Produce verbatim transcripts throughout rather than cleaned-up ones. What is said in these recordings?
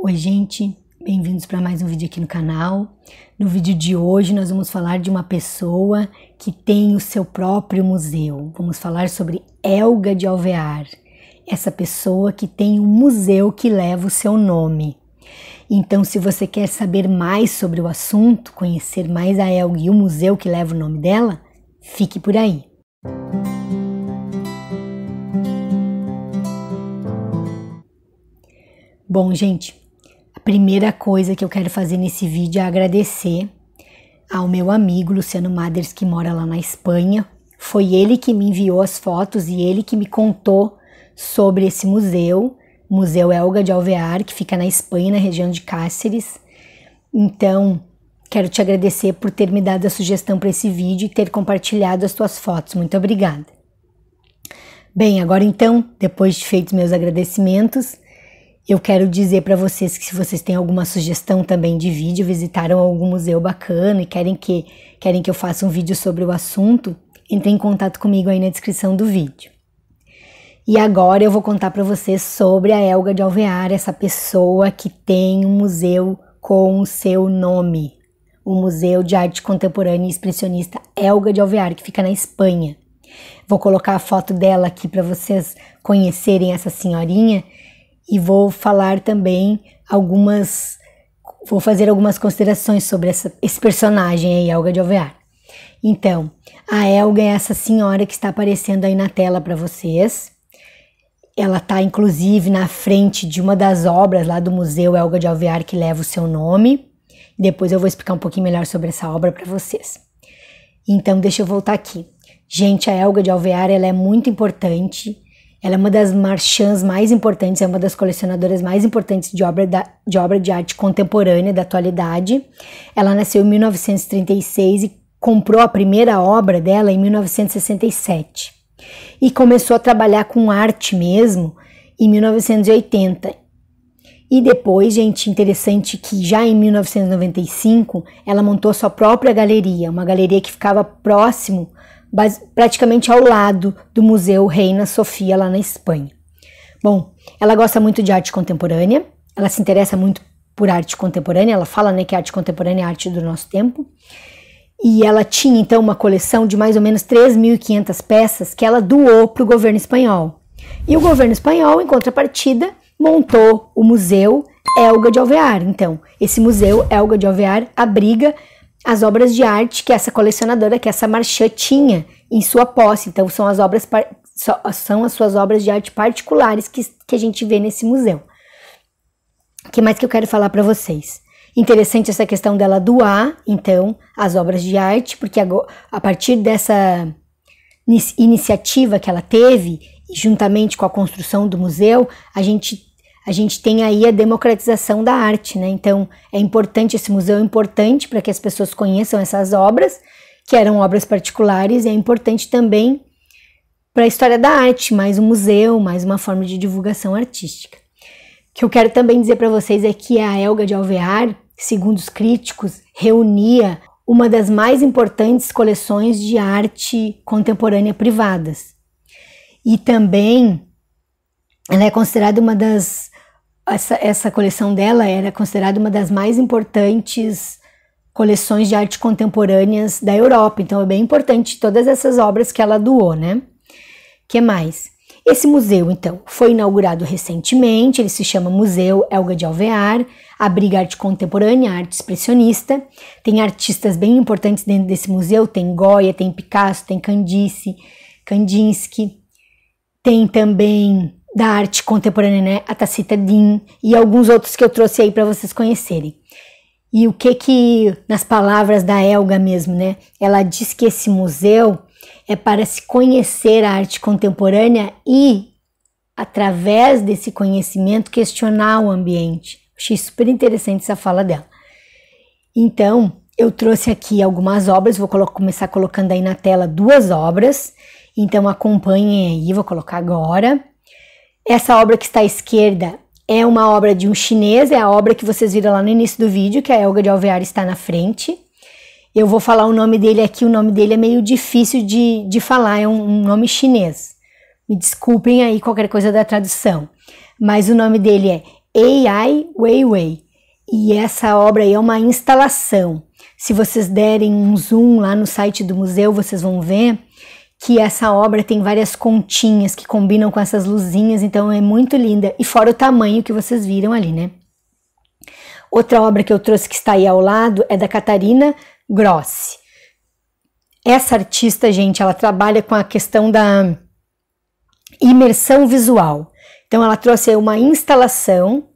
Oi gente, bem-vindos para mais um vídeo aqui no canal. No vídeo de hoje nós vamos falar de uma pessoa que tem o seu próprio museu. Vamos falar sobre Helga de Alvear, essa pessoa que tem um museu que leva o seu nome. Então, se você quer saber mais sobre o assunto, conhecer mais a Helga e o museu que leva o nome dela, fique por aí. Bom, gente, a primeira coisa que eu quero fazer nesse vídeo é agradecer ao meu amigo Luciano Maders, que mora lá na Espanha. Foi ele que me enviou as fotos e ele que me contou sobre esse museu. Museu Helga de Alvear, que fica na Espanha, na região de Cáceres. Então, quero te agradecer por ter me dado a sugestão para esse vídeo e ter compartilhado as tuas fotos. Muito obrigada. Bem, agora então, depois de feitos meus agradecimentos, eu quero dizer para vocês que se vocês têm alguma sugestão também de vídeo, visitaram algum museu bacana e querem que, querem que eu faça um vídeo sobre o assunto, entrem em contato comigo aí na descrição do vídeo. E agora eu vou contar para vocês sobre a Helga de Alvear, essa pessoa que tem um museu com o seu nome. O Museu de Arte Contemporânea e Expressionista Helga de Alvear, que fica na Espanha. Vou colocar a foto dela aqui para vocês conhecerem essa senhorinha e vou falar também algumas... Vou fazer algumas considerações sobre essa, esse personagem aí, Helga de Alvear. Então, a Helga é essa senhora que está aparecendo aí na tela para vocês. Ela está, inclusive, na frente de uma das obras lá do Museu Helga de Alvear, que leva o seu nome. Depois eu vou explicar um pouquinho melhor sobre essa obra para vocês. Então, deixa eu voltar aqui. Gente, a Helga de Alvear, ela é muito importante. Ela é uma das marchands mais importantes, é uma das colecionadoras mais importantes de obra, da, de, obra de arte contemporânea da atualidade. Ela nasceu em mil novecentos e trinta e seis e comprou a primeira obra dela em mil novecentos e sessenta e sete. E começou a trabalhar com arte mesmo em mil novecentos e oitenta. E depois, gente, interessante que já em mil novecentos e noventa e cinco, ela montou sua própria galeria, uma galeria que ficava próximo, praticamente ao lado do Museu Reina Sofia, lá na Espanha. Bom, ela gosta muito de arte contemporânea, ela se interessa muito por arte contemporânea, ela fala, né, que a arte contemporânea é a arte do nosso tempo. E ela tinha, então, uma coleção de mais ou menos três mil e quinhentas peças que ela doou para o governo espanhol. E o governo espanhol, em contrapartida, montou o Museu Helga de Alvear. Então, esse Museu Helga de Alvear abriga as obras de arte que essa colecionadora, que essa marchã tinha em sua posse. Então, são as, obras, são as suas obras de arte particulares que, que a gente vê nesse museu. O que mais que eu quero falar para vocês? Interessante essa questão dela doar, então, as obras de arte, porque a partir dessa iniciativa que ela teve, juntamente com a construção do museu, a gente, a gente tem aí a democratização da arte, né? Então, é importante, esse museu é importante para que as pessoas conheçam essas obras, que eram obras particulares, e é importante também para a história da arte, mais um museu, mais uma forma de divulgação artística. O que eu quero também dizer para vocês é que a Helga de Alvear, segundo os críticos, reunia uma das mais importantes coleções de arte contemporânea privadas. E também ela é considerada uma das... Essa, essa coleção dela era considerada uma das mais importantes coleções de arte contemporâneas da Europa. Então é bem importante todas essas obras que ela doou, né? O que mais? Esse museu, então, foi inaugurado recentemente, ele se chama Museu Helga de Alvear, abriga arte contemporânea, arte expressionista, tem artistas bem importantes dentro desse museu, tem Goya, tem Picasso, tem Kandinsky, Kandinsky, tem também da arte contemporânea, né, a Tacita Dean e alguns outros que eu trouxe aí para vocês conhecerem. E o que que, nas palavras da Helga mesmo, né, ela diz que esse museu é para se conhecer a arte contemporânea e, através desse conhecimento, questionar o ambiente. Achei super interessante essa fala dela. Então, eu trouxe aqui algumas obras, vou começar colocando aí na tela duas obras. Então, acompanhem aí, vou colocar agora. Essa obra que está à esquerda é uma obra de um chinês, é a obra que vocês viram lá no início do vídeo, que a Helga de Alvear está na frente. Eu vou falar o nome dele aqui, o nome dele é meio difícil de, de falar, é um, um nome chinês. Me desculpem aí qualquer coisa da tradução. Mas o nome dele é Ai Weiwei. E essa obra aí é uma instalação. Se vocês derem um zoom lá no site do museu, vocês vão ver que essa obra tem várias continhas que combinam com essas luzinhas, então é muito linda. E fora o tamanho que vocês viram ali, né? Outra obra que eu trouxe que está aí ao lado é da Catarina Grossi. Essa artista, gente, ela trabalha com a questão da imersão visual. Então ela trouxe aí uma instalação,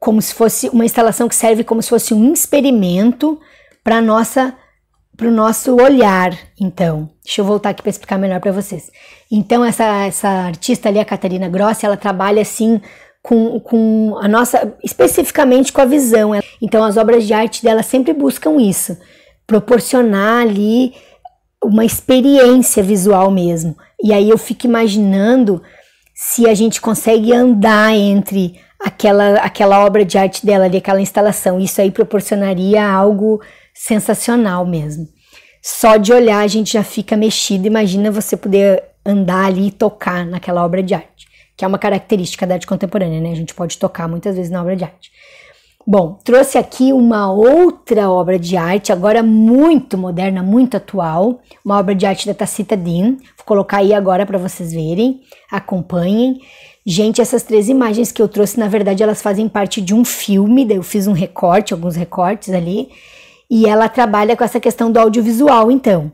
como se fosse uma instalação que serve como se fosse um experimento para nossa para o nosso olhar. Então, deixa eu voltar aqui para explicar melhor para vocês. Então, essa, essa artista ali, a Catarina Grossi, ela trabalha assim com, com a nossa, especificamente com a visão. Então, as obras de arte dela sempre buscam isso, proporcionar ali uma experiência visual mesmo. E aí eu fico imaginando se a gente consegue andar entre aquela, aquela obra de arte dela ali, aquela instalação. Isso aí proporcionaria algo sensacional mesmo. Só de olhar a gente já fica mexido. Imagina você poder andar ali e tocar naquela obra de arte, que é uma característica da arte contemporânea, né? A gente pode tocar muitas vezes na obra de arte. Bom, trouxe aqui uma outra obra de arte, agora muito moderna, muito atual, uma obra de arte da Tacita Dean. Vou colocar aí agora para vocês verem, acompanhem. Gente, essas três imagens que eu trouxe, na verdade, elas fazem parte de um filme, daí eu fiz um recorte, alguns recortes ali, e ela trabalha com essa questão do audiovisual, então.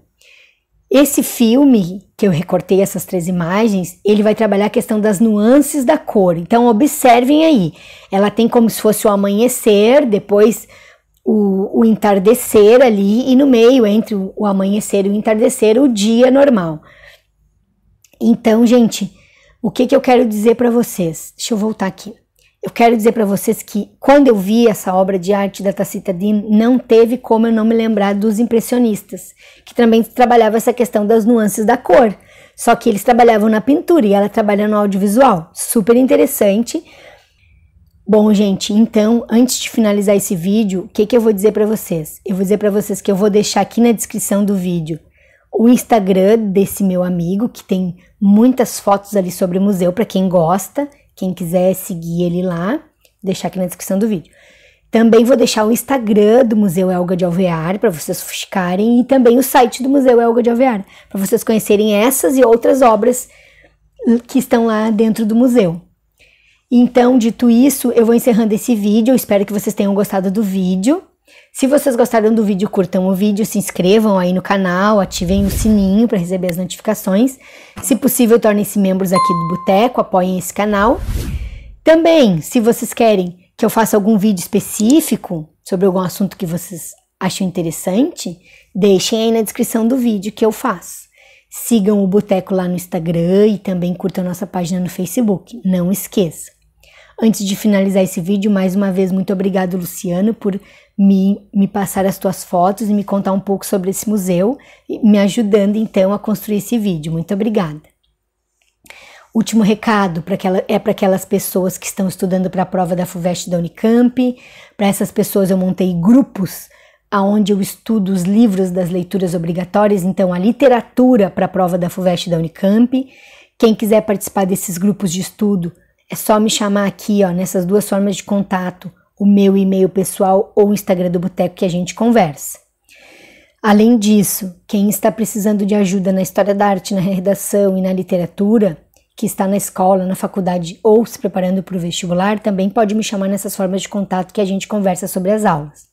Esse filme, que eu recortei essas três imagens, ele vai trabalhar a questão das nuances da cor. Então, observem aí. Ela tem como se fosse o amanhecer, depois o, o entardecer ali, e no meio, entre o amanhecer e o entardecer, o dia normal. Então, gente, o que, que eu quero dizer para vocês? Deixa eu voltar aqui. Eu quero dizer para vocês que quando eu vi essa obra de arte da Tacita Dean, não teve como eu não me lembrar dos impressionistas, que também trabalhavam essa questão das nuances da cor. Só que eles trabalhavam na pintura e ela trabalha no audiovisual. Super interessante. Bom, gente, então, antes de finalizar esse vídeo, o que, que eu vou dizer para vocês? Eu vou dizer para vocês que eu vou deixar aqui na descrição do vídeo o Instagram desse meu amigo, que tem muitas fotos ali sobre o museu, para quem gosta, quem quiser seguir ele lá, vou deixar aqui na descrição do vídeo. Também vou deixar o Instagram do Museu Helga de Alvear, para vocês fuxicarem, e também o site do Museu Helga de Alvear, para vocês conhecerem essas e outras obras que estão lá dentro do museu. Então, dito isso, eu vou encerrando esse vídeo, eu espero que vocês tenham gostado do vídeo. Se vocês gostaram do vídeo, curtam o vídeo, se inscrevam aí no canal, ativem o sininho para receber as notificações. Se possível, tornem-se membros aqui do Boteco, apoiem esse canal. Também, se vocês querem que eu faça algum vídeo específico sobre algum assunto que vocês acham interessante, deixem aí na descrição do vídeo que eu faço. Sigam o Boteco lá no Instagram e também curtam a nossa página no Facebook, não esqueçam. Antes de finalizar esse vídeo, mais uma vez, muito obrigado, Luciano, por me, me passar as tuas fotos e me contar um pouco sobre esse museu, me ajudando, então, a construir esse vídeo. Muito obrigada. Último recado pra aquela, é para aquelas pessoas que estão estudando para a prova da FUVEST da Unicamp. Para essas pessoas, eu montei grupos onde eu estudo os livros das leituras obrigatórias, então, a literatura para a prova da FUVEST da Unicamp. Quem quiser participar desses grupos de estudo, é só me chamar aqui, ó, nessas duas formas de contato, o meu e-mail pessoal ou o Instagram do Boteco, que a gente conversa. Além disso, quem está precisando de ajuda na história da arte, na redação e na literatura, que está na escola, na faculdade ou se preparando para o vestibular, também pode me chamar nessas formas de contato que a gente conversa sobre as aulas.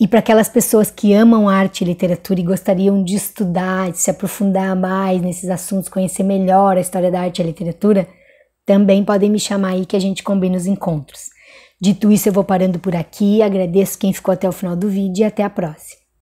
E para aquelas pessoas que amam arte e literatura e gostariam de estudar, de se aprofundar mais nesses assuntos, conhecer melhor a história da arte e a literatura, também podem me chamar aí que a gente combina os encontros. Dito isso, eu vou parando por aqui, agradeço quem ficou até o final do vídeo e até a próxima.